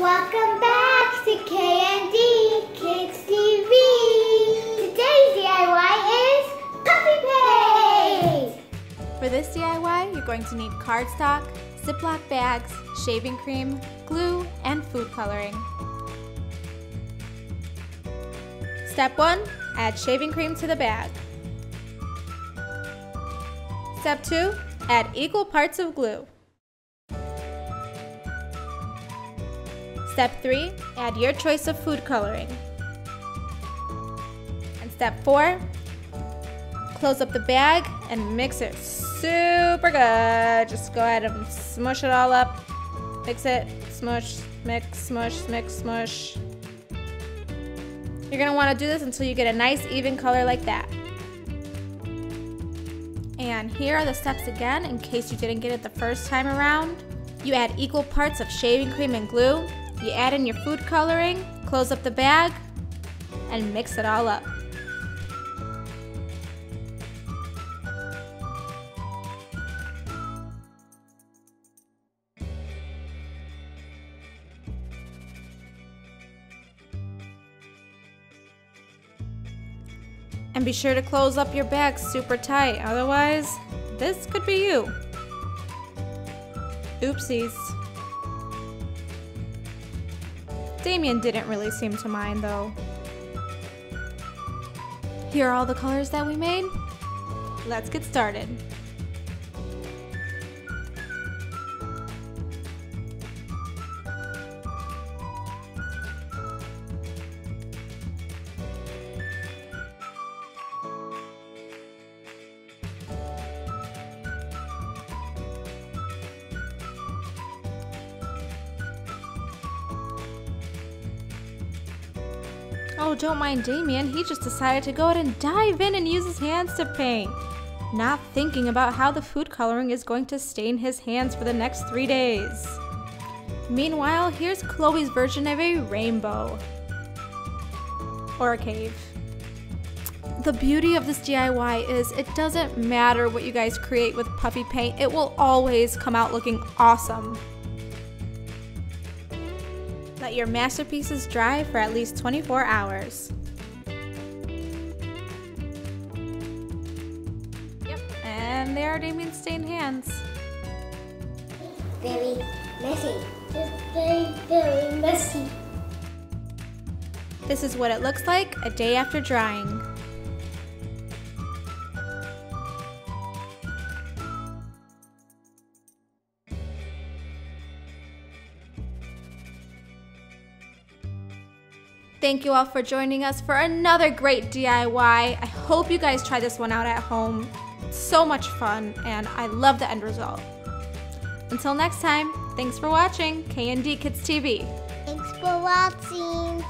Welcome back to KD Kids TV. Today's DIY is puppy paint. For this DIY, you're going to need cardstock, Ziploc bags, shaving cream, glue, and food coloring. Step 1. Add shaving cream to the bag. Step 2. Add equal parts of glue. Step 3, add your choice of food coloring. And step 4, close up the bag and mix it super good. Just go ahead and smush it all up. Mix it, smush, mix, smush, mix, smush. You're gonna wanna do this until you get a nice even color like that. And here are the steps again in case you didn't get it the first time around. You add equal parts of shaving cream and glue. You add in your food coloring, close up the bag, and mix it all up. And be sure to close up your bag super tight, otherwise, this could be you. Oopsies. Damien didn't really seem to mind though. Here are all the colors that we made. Let's get started. Oh, don't mind Damien, he just decided to go ahead and dive in and use his hands to paint, not thinking about how the food coloring is going to stain his hands for the next 3 days. Meanwhile, here's Chloe's version of a rainbow. Or a cave. The beauty of this DIY is it doesn't matter what you guys create with puppy paint, it will always come out looking awesome. Let your masterpieces dry for at least 24 hours. Yep, and there are Damien's stained hands. Very messy. It's very messy. This is what it looks like a day after drying. Thank you all for joining us for another great DIY. I hope you guys try this one out at home. It's so much fun, and I love the end result. Until next time, thanks for watching KD Kids TV. Thanks for watching.